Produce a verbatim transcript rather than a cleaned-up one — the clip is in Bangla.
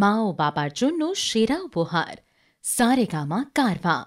মা ও বাবার জন্য সেরা উপহার। সারেগামা কারভান।